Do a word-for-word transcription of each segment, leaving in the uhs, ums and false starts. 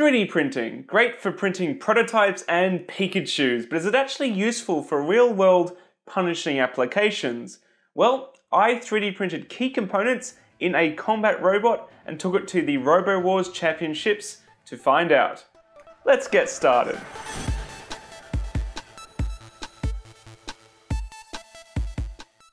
three D printing, great for printing prototypes and Pikachus, but is it actually useful for real-world punishing applications? Well, I three D printed key components in a combat robot and took it to the RoboWars Championships to find out. Let's get started.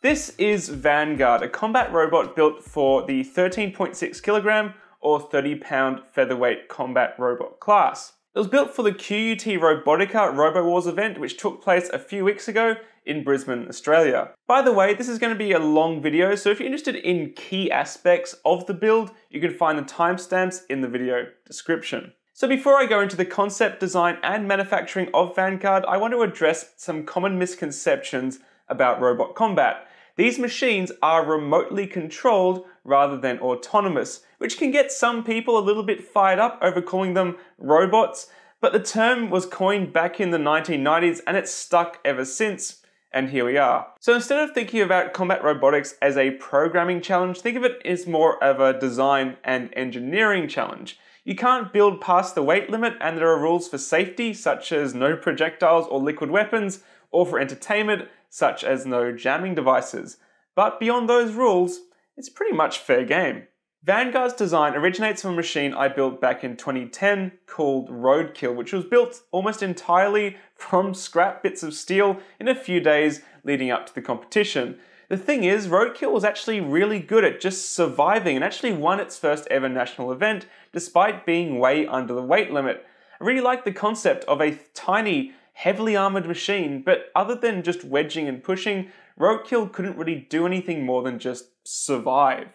This is Vanguard, a combat robot built for the thirteen point six kilogram or thirty pound featherweight combat robot class. It was built for the Q U T Robotronica RoboWars event, which took place a few weeks ago in Brisbane, Australia. By the way, this is going to be a long video, so if you're interested in key aspects of the build, you can find the timestamps in the video description. So before I go into the concept, design and manufacturing of Vanguard, I want to address some common misconceptions about robot combat. These machines are remotely controlled rather than autonomous, which can get some people a little bit fired up over calling them robots, but the term was coined back in the nineteen nineties and it's stuck ever since, and here we are. So instead of thinking about combat robotics as a programming challenge, think of it as more of a design and engineering challenge. You can't build past the weight limit and there are rules for safety, such as no projectiles or liquid weapons, or for entertainment, such as no jamming devices. But beyond those rules, it's pretty much fair game. Vanguard's design originates from a machine I built back in twenty ten called Roadkill, which was built almost entirely from scrap bits of steel in a few days leading up to the competition. The thing is, Roadkill was actually really good at just surviving and actually won its first ever national event, despite being way under the weight limit. I really like the concept of a tiny, heavily armored machine, but other than just wedging and pushing, Roadkill couldn't really do anything more than just survive.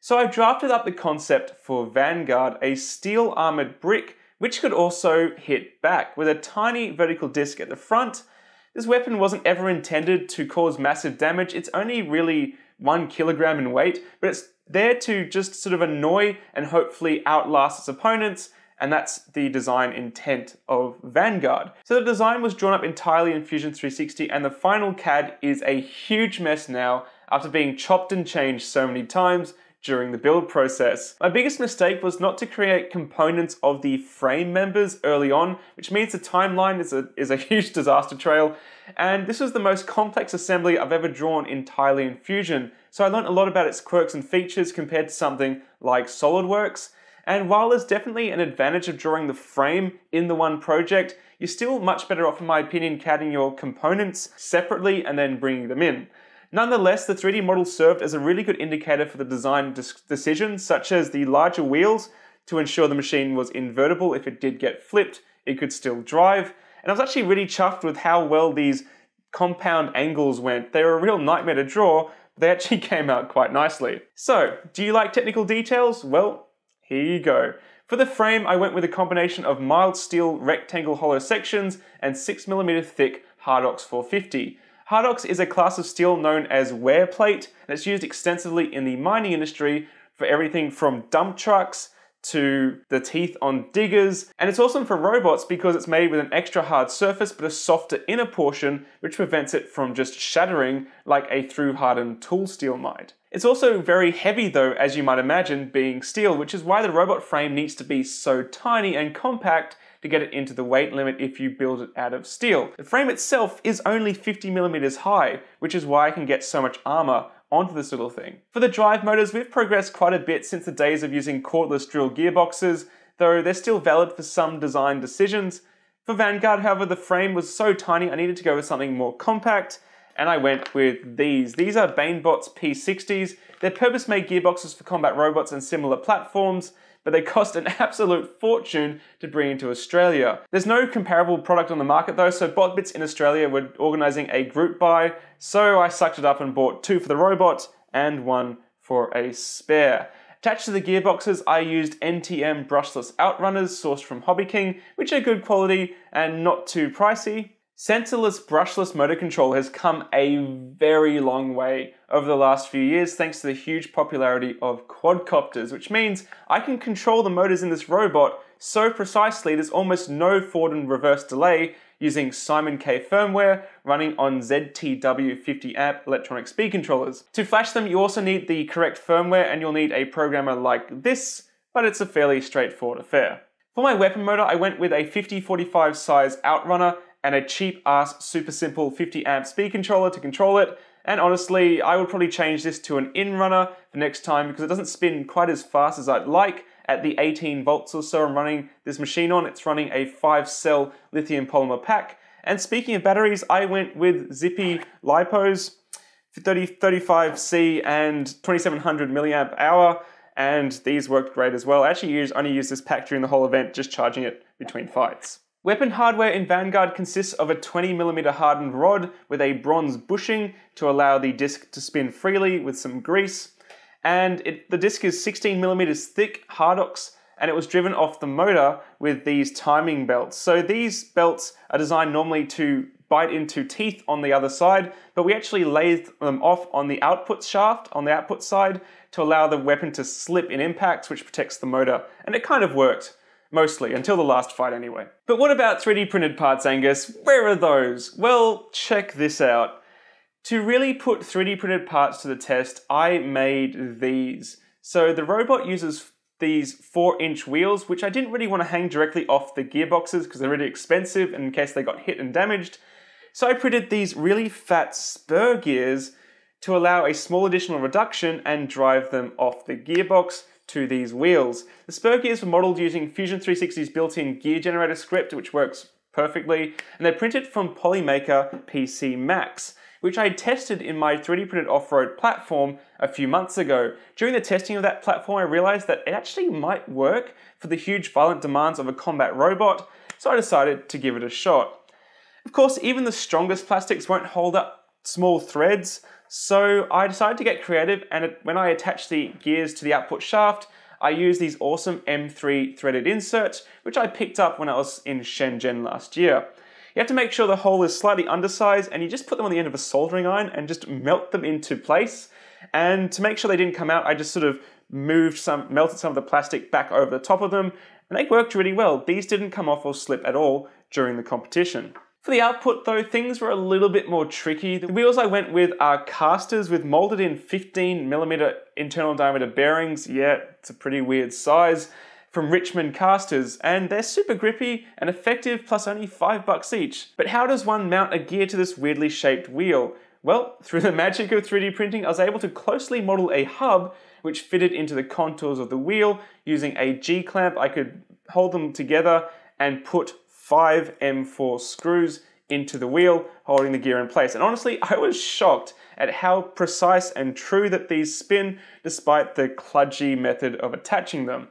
So I drafted up the concept for Vanguard, a steel armored brick, which could also hit back with a tiny vertical disc at the front. This weapon wasn't ever intended to cause massive damage. It's only really one kilogram in weight, but it's there to just sort of annoy and hopefully outlast its opponents, and that's the design intent of Vanguard. So the design was drawn up entirely in Fusion three sixty, and the final C A D is a huge mess now after being chopped and changed so many times during the build process. My biggest mistake was not to create components of the frame members early on, which means the timeline is a, is a huge disaster trail, and this was the most complex assembly I've ever drawn entirely in Fusion, so I learned a lot about its quirks and features compared to something like SolidWorks. And while there's definitely an advantage of drawing the frame in the one project, you're still much better off, in my opinion, CADing your components separately and then bringing them in. Nonetheless, the three D model served as a really good indicator for the design decisions, such as the larger wheels to ensure the machine was invertible. If it did get flipped, it could still drive. And I was actually really chuffed with how well these compound angles went. They were a real nightmare to draw, but they actually came out quite nicely. So, do you like technical details? Well, here you go. For the frame, I went with a combination of mild steel rectangle hollow sections and six millimeter thick Hardox four fifty. Hardox is a class of steel known as wear plate, and it's used extensively in the mining industry for everything from dump trucks to the teeth on diggers. And it's awesome for robots because it's made with an extra hard surface but a softer inner portion, which prevents it from just shattering like a through-hardened tool steel might. It's also very heavy though, as you might imagine, being steel, which is why the robot frame needs to be so tiny and compact to get it into the weight limit if you build it out of steel. The frame itself is only fifty millimeters high, which is why I can get so much armor onto this little thing. For the drive motors, we've progressed quite a bit since the days of using cordless drill gearboxes, though they're still valid for some design decisions. For Vanguard, however, the frame was so tiny I needed to go with something more compact, and I went with these. These are BaneBots P sixties. They're purpose-made gearboxes for combat robots and similar platforms, but they cost an absolute fortune to bring into Australia. There's no comparable product on the market though, so BotBits in Australia were organising a group buy, so I sucked it up and bought two for the robot and one for a spare. Attached to the gearboxes, I used N T M Brushless Outrunners sourced from Hobby King, which are good quality and not too pricey. Sensorless brushless motor control has come a very long way over the last few years thanks to the huge popularity of quadcopters, which means I can control the motors in this robot so precisely there's almost no forward and reverse delay using Simon K firmware running on Z T W fifty amp electronic speed controllers. To flash them, you also need the correct firmware and you'll need a programmer like this, but it's a fairly straightforward affair. For my weapon motor, I went with a fifty forty-five size Outrunner and a cheap ass super simple fifty amp speed controller to control it. And honestly, I would probably change this to an in-runner the next time because it doesn't spin quite as fast as I'd like. At the eighteen volts or so I'm running this machine on, it's running a five cell lithium polymer pack. And speaking of batteries, I went with Zippy Lipos thirty, thirty-five C and twenty-seven hundred milliamp hour, and these worked great as well. I actually use, only used this pack during the whole event, just charging it between fights. Weapon hardware in Vanguard consists of a twenty millimeter hardened rod with a bronze bushing to allow the disc to spin freely with some grease. And it, the disc is sixteen millimeters thick, Hardox, and it was driven off the motor with these timing belts. So these belts are designed normally to bite into teeth on the other side, but we actually lathe them off on the output shaft, on the output side, to allow the weapon to slip in impacts, which protects the motor. And it kind of worked. Mostly, until the last fight anyway. But what about three D printed parts, Angus? Where are those? Well, check this out. To really put three D printed parts to the test, I made these. So the robot uses these four inch wheels, which I didn't really want to hang directly off the gearboxes because they're really expensive in case they got hit and damaged. So I printed these really fat spur gears to allow a small additional reduction and drive them off the gearbox to these wheels. The spur gears were modeled using Fusion three sixty's built-in gear generator script, which works perfectly, and they're printed from Polymaker P C Max, which I tested in my three D printed off-road platform a few months ago. During the testing of that platform, I realized that it actually might work for the huge violent demands of a combat robot, so I decided to give it a shot. Of course, even the strongest plastics won't hold up small threads, so I decided to get creative, and it, when I attached the gears to the output shaft, I used these awesome M three threaded inserts, which I picked up when I was in Shenzhen last year. You have to make sure the hole is slightly undersized, and you just put them on the end of a soldering iron and just melt them into place. And to make sure they didn't come out, I just sort of moved some, melted some of the plastic back over the top of them, and they worked really well. These didn't come off or slip at all during the competition. For the output though, things were a little bit more tricky. The wheels I went with are casters with molded in fifteen millimeter internal diameter bearings. Yeah, it's a pretty weird size. From Richmond Casters, and they're super grippy and effective, plus only five bucks each. But how does one mount a gear to this weirdly shaped wheel? Well, through the magic of three D printing, I was able to closely model a hub which fitted into the contours of the wheel. Using a G-clamp, I could hold them together and put five M four screws into the wheel, holding the gear in place. And honestly, I was shocked at how precise and true that these spin, despite the kludgy method of attaching them.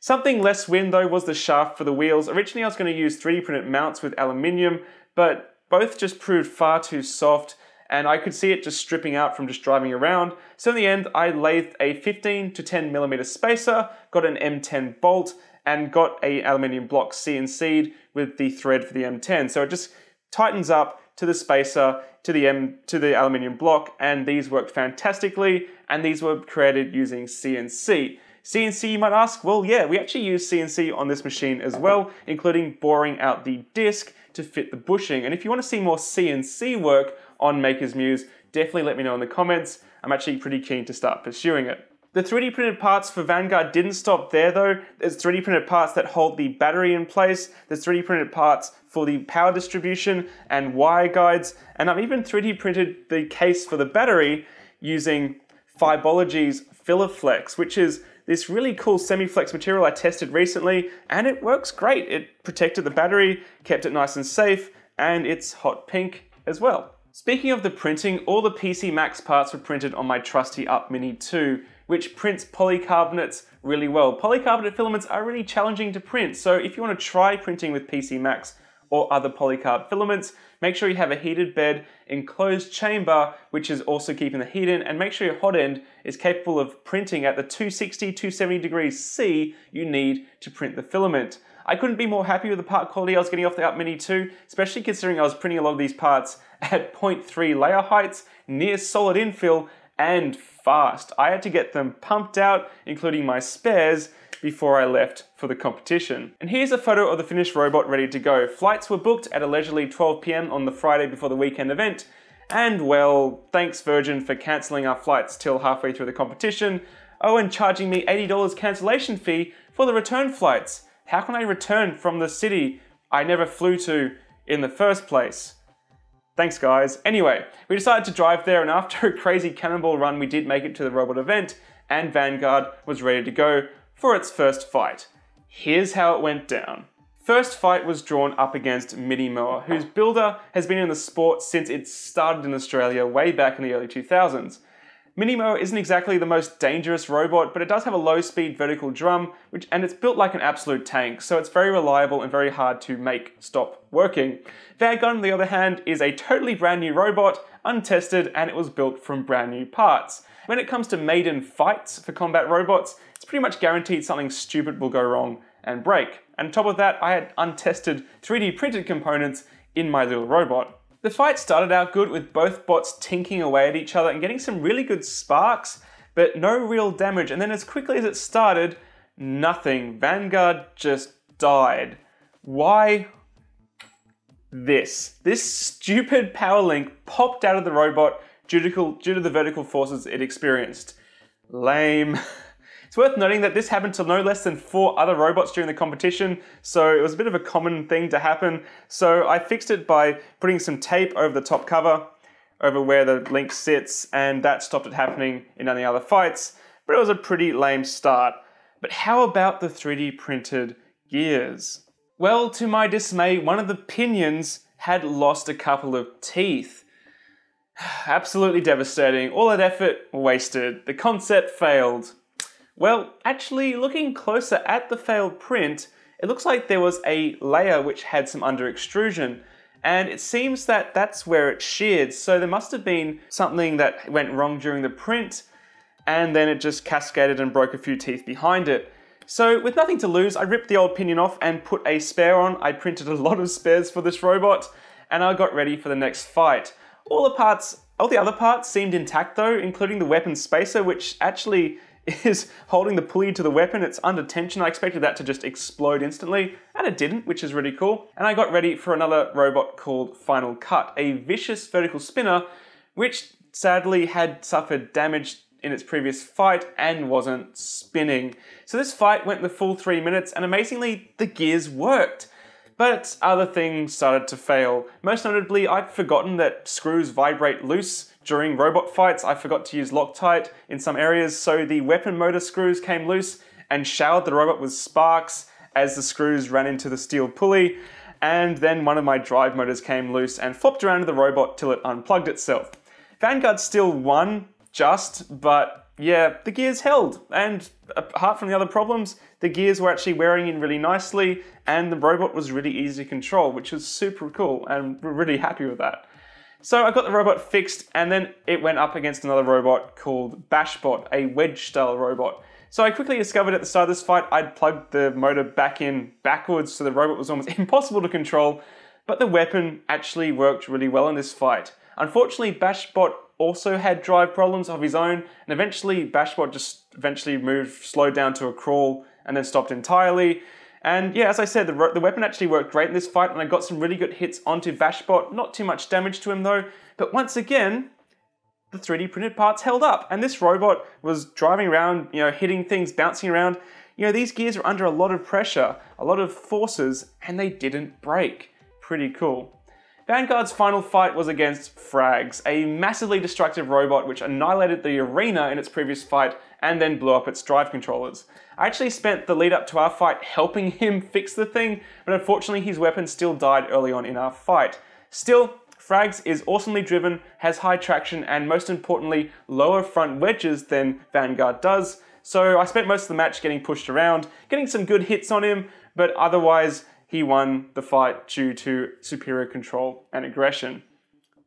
Something less win though was the shaft for the wheels. Originally I was going to use three D printed mounts with aluminium, but both just proved far too soft, and I could see it just stripping out from just driving around. So in the end, I lathed a fifteen to ten millimeter spacer, got an M ten bolt, and got a aluminium block C N C'd with the thread for the M ten. So it just tightens up to the spacer, to the M, to the aluminium block, and these worked fantastically, and these were created using C N C. C N C, you might ask, well yeah, we actually use C N C on this machine as well, including boring out the disc to fit the bushing. And if you want to see more C N C work on Maker's Muse, definitely let me know in the comments. I'm actually pretty keen to start pursuing it. The three D printed parts for Vanguard didn't stop there though. There's three D printed parts that hold the battery in place, there's three D printed parts for the power distribution and wire guides, and I've even three D printed the case for the battery using Fibology's Filaflex, which is this really cool semi-flex material I tested recently, and it works great. It protected the battery, kept it nice and safe, and it's hot pink as well. Speaking of the printing, all the P C Max parts were printed on my trusty Up Mini two, which prints polycarbonates really well. Polycarbonate filaments are really challenging to print, so if you want to try printing with P C Max or other polycarb filaments, make sure you have a heated bed, enclosed chamber, which is also keeping the heat in, and make sure your hot end is capable of printing at the two sixty, two seventy degrees C you need to print the filament. I couldn't be more happy with the part quality I was getting off the Up Mini two, especially considering I was printing a lot of these parts at zero point three layer heights, near solid infill, and fast. I had to get them pumped out, including my spares, before I left for the competition. And here's a photo of the finished robot ready to go. Flights were booked at a leisurely twelve p m on the Friday before the weekend event, and well, thanks Virgin for cancelling our flights till halfway through the competition. Oh, and charging me eighty dollars cancellation fee for the return flights. How can I return from the city I never flew to in the first place? Thanks guys. Anyway, we decided to drive there, and after a crazy cannonball run, we did make it to the robot event, and Vanguard was ready to go for its first fight. Here's how it went down. First fight was drawn up against Mini Moa, whose builder has been in the sport since it started in Australia way back in the early two thousands. Mini Moa isn't exactly the most dangerous robot, but it does have a low speed vertical drum, which, and it's built like an absolute tank, so it's very reliable and very hard to make stop working. Vanguard, on the other hand, is a totally brand new robot, untested, and it was built from brand new parts. When it comes to maiden fights for combat robots, it's pretty much guaranteed something stupid will go wrong and break. And on top of that, I had untested three D printed components in my little robot. The fight started out good with both bots tinking away at each other and getting some really good sparks, but no real damage. And then as quickly as it started, nothing. Vanguard just died. Why this? This stupid power link popped out of the robot due to, due to the vertical forces it experienced. Lame. It's worth noting that this happened to no less than four other robots during the competition, so it was a bit of a common thing to happen. So I fixed it by putting some tape over the top cover, over where the link sits, and that stopped it happening in any other fights, but it was a pretty lame start. But how about the three D printed gears? Well, to my dismay, one of the pinions had lost a couple of teeth. Absolutely devastating. All that effort wasted. The concept failed. Well, actually, looking closer at the failed print, it looks like there was a layer which had some under extrusion, and it seems that that's where it sheared, so there must have been something that went wrong during the print, and then it just cascaded and broke a few teeth behind it. So with nothing to lose, I ripped the old pinion off and put a spare on. I printed a lot of spares for this robot, and I got ready for the next fight. All the parts, all the other parts seemed intact though, including the weapon spacer, which actually is holding the pulley to the weapon. It's under tension. I expected that to just explode instantly, and it didn't, which is really cool. And I got ready for another robot called Final Cut, a vicious vertical spinner, which sadly had suffered damage in its previous fight and wasn't spinning. So this fight went the full three minutes, and amazingly, the gears worked. But other things started to fail. Most notably, I'd forgotten that screws vibrate loose during robot fights. I forgot to use Loctite in some areas, so the weapon motor screws came loose and showered the robot with sparks as the screws ran into the steel pulley, and then one of my drive motors came loose and flopped around the robot till it unplugged itself. Vanguard still won, just, but yeah, the gears held, and apart from the other problems, the gears were actually wearing in really nicely, and the robot was really easy to control, which was super cool, and we're really happy with that. So I got the robot fixed, and then it went up against another robot called Bashbot, a wedge-style robot. So I quickly discovered at the start of this fight, I'd plugged the motor back in backwards, so the robot was almost impossible to control, but the weapon actually worked really well in this fight. Unfortunately, Bashbot also had drive problems of his own, and eventually Bashbot just eventually moved, slowed down to a crawl, and then stopped entirely. And yeah, as I said, the, the weapon actually worked great in this fight, and I got some really good hits onto Bashbot. Not too much damage to him though, but once again, the three D printed parts held up, and this robot was driving around, you know, hitting things, bouncing around. You know, these gears were under a lot of pressure, a lot of forces, and they didn't break. Pretty cool. Vanguard's final fight was against Frags, a massively destructive robot which annihilated the arena in its previous fight and then blew up its drive controllers. I actually spent the lead up to our fight helping him fix the thing, but unfortunately his weapon still died early on in our fight. Still, Frags is awesomely driven, has high traction, and most importantly, lower front wedges than Vanguard does, so I spent most of the match getting pushed around, getting some good hits on him, but otherwise, he won the fight due to superior control and aggression.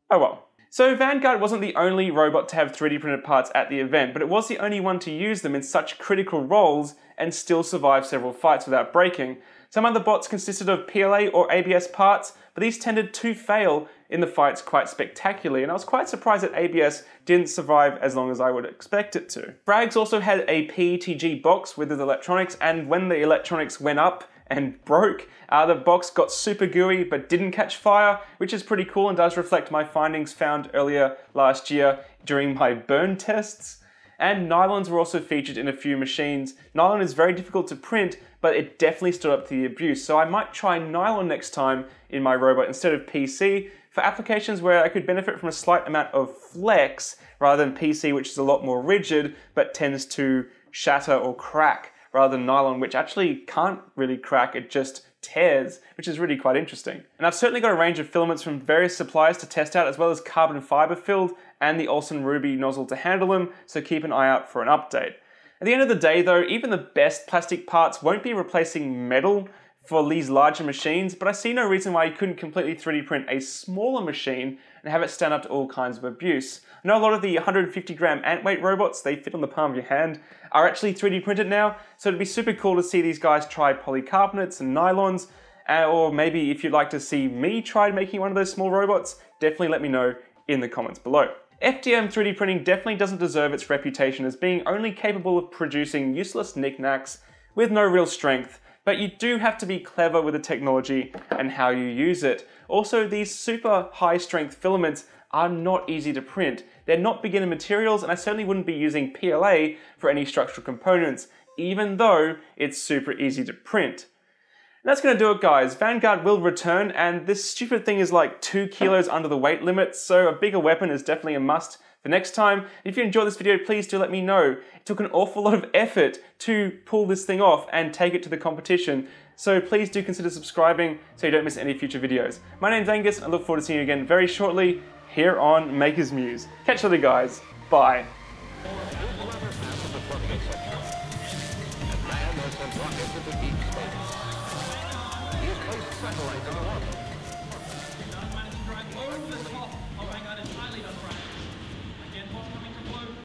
Oh well. So Vanguard wasn't the only robot to have three D printed parts at the event, but it was the only one to use them in such critical roles and still survive several fights without breaking. Some other bots consisted of P L A or A B S parts, but these tended to fail in the fights quite spectacularly, and I was quite surprised that A B S didn't survive as long as I would expect it to. Frags also had a P E T G box with his electronics, and when the electronics went up and broke, Uh, the box got super gooey but didn't catch fire, which is pretty cool and does reflect my findings found earlier last year during my burn tests. and nylons were also featured in a few machines. Nylon is very difficult to print, but it definitely stood up to the abuse, so I might try nylon next time in my robot instead of P C, for applications where I could benefit from a slight amount of flex rather than P C, which is a lot more rigid but tends to shatter or crack, rather than nylon, which actually can't really crack, it just tears, which is really quite interesting. And I've certainly got a range of filaments from various suppliers to test out, as well as carbon fiber filled and the Olson Ruby nozzle to handle them, so keep an eye out for an update. At the end of the day though, even the best plastic parts won't be replacing metal for these larger machines, but I see no reason why you couldn't completely three D print a smaller machine and have it stand up to all kinds of abuse. I know a lot of the one hundred fifty gram Antweight robots, they fit on the palm of your hand, are actually three D printed now, so it'd be super cool to see these guys try polycarbonates and nylons, or maybe if you'd like to see me try making one of those small robots, definitely let me know in the comments below. F D M three D printing definitely doesn't deserve its reputation as being only capable of producing useless knickknacks with no real strength, but you do have to be clever with the technology and how you use it. Also, these super high strength filaments are not easy to print. They're not beginner materials, and I certainly wouldn't be using P L A for any structural components, even though it's super easy to print. And that's gonna do it, guys. Vanguard will return, and this stupid thing is like two kilos under the weight limit, so a bigger weapon is definitely a must for next time. If you enjoyed this video, please do let me know. It took an awful lot of effort to pull this thing off and take it to the competition, so please do consider subscribing so you don't miss any future videos. My name's Angus, and I look forward to seeing you again very shortly here on Maker's Muse. Catch you later, guys. Bye. Satellites in the water.